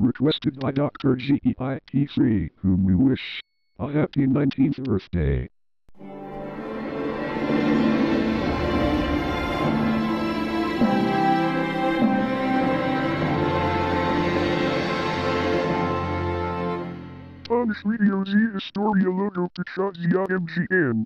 requested by Dr. GEIP3, whom we wish a happy 19th birthday. Punch Video Z Historia logo pictures ya MGN.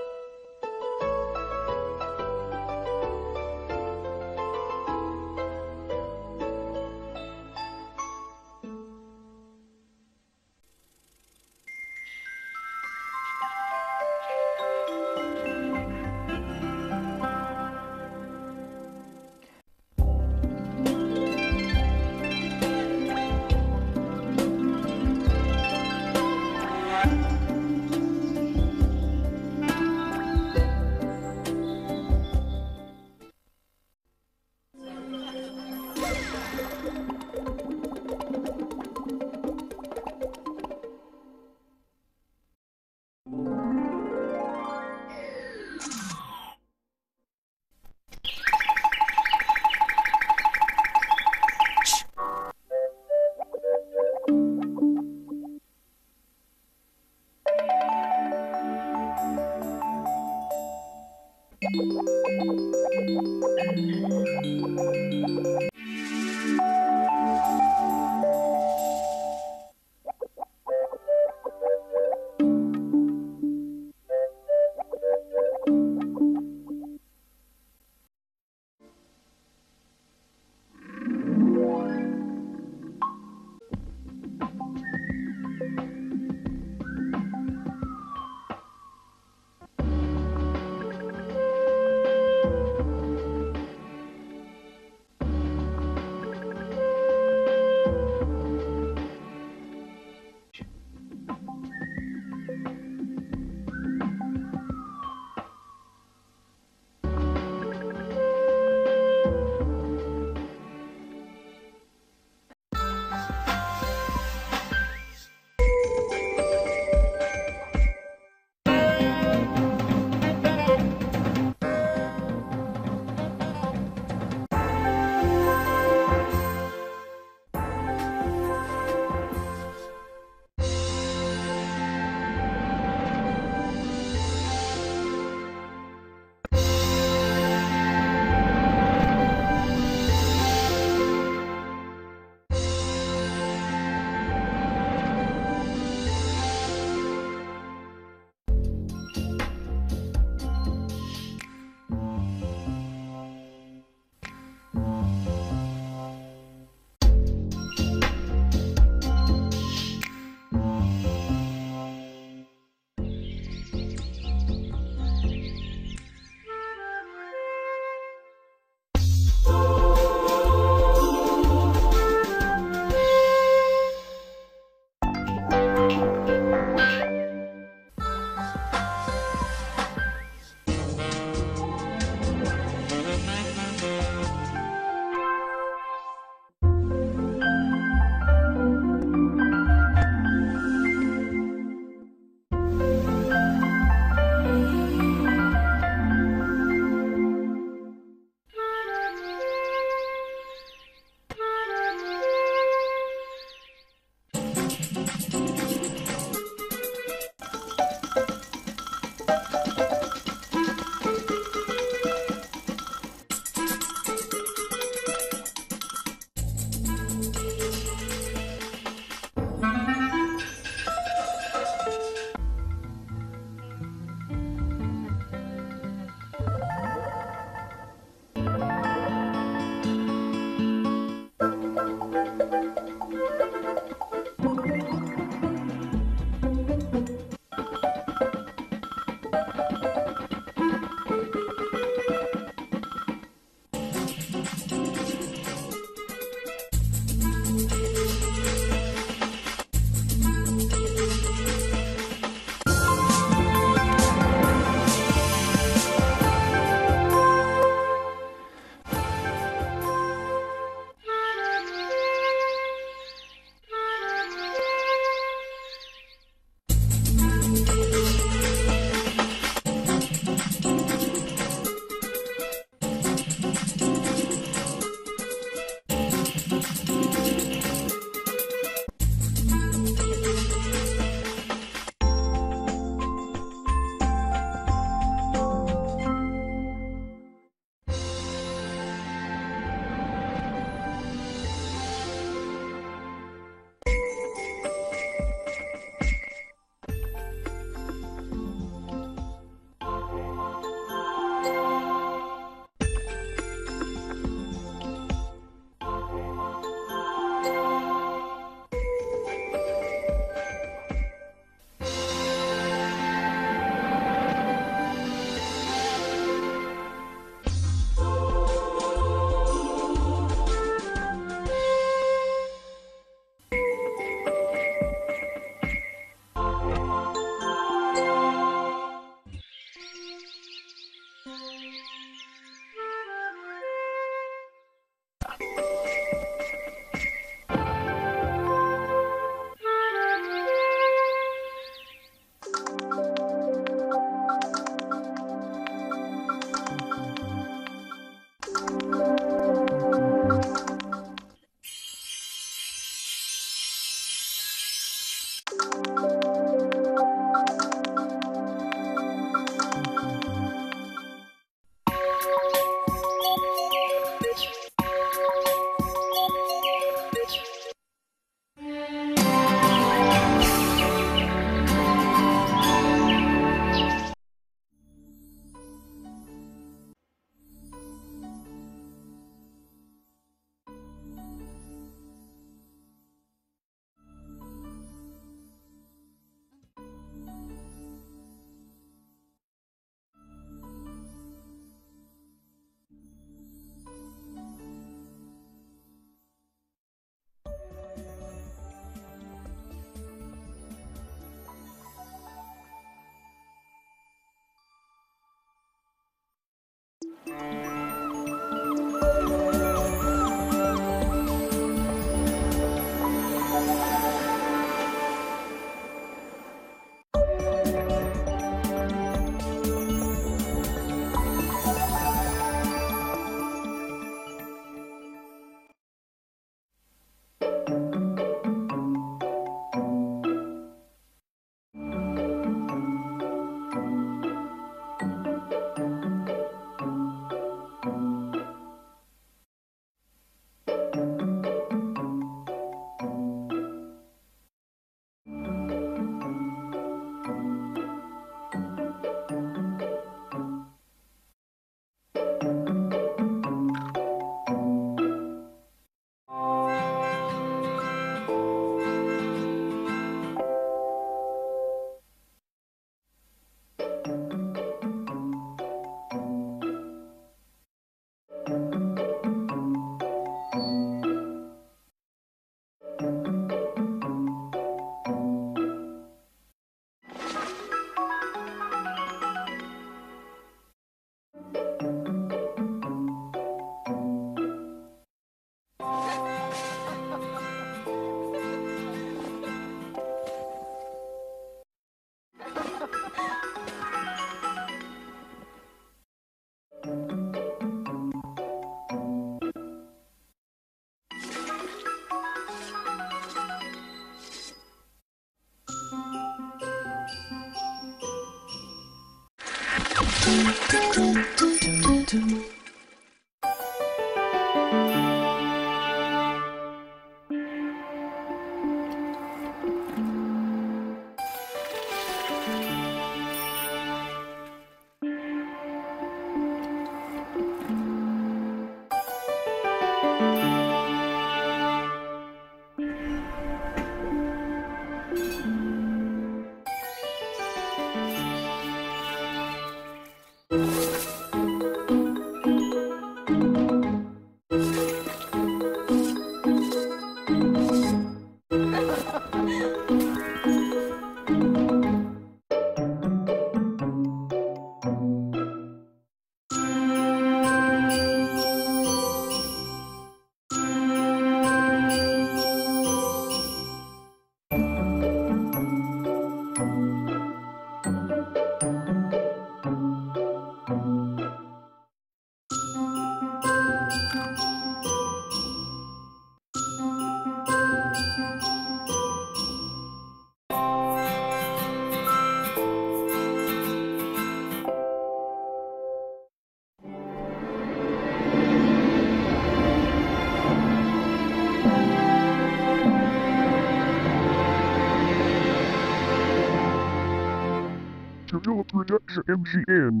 MGN.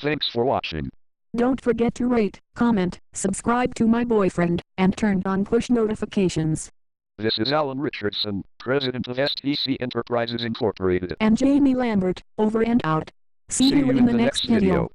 Thanks for watching. Don't forget to rate, comment, subscribe to my boyfriend, and turn on push notifications. This is Alan Richardson, president of STC Enterprises Incorporated. And Jamie Lambert, over and out. See you in the next video.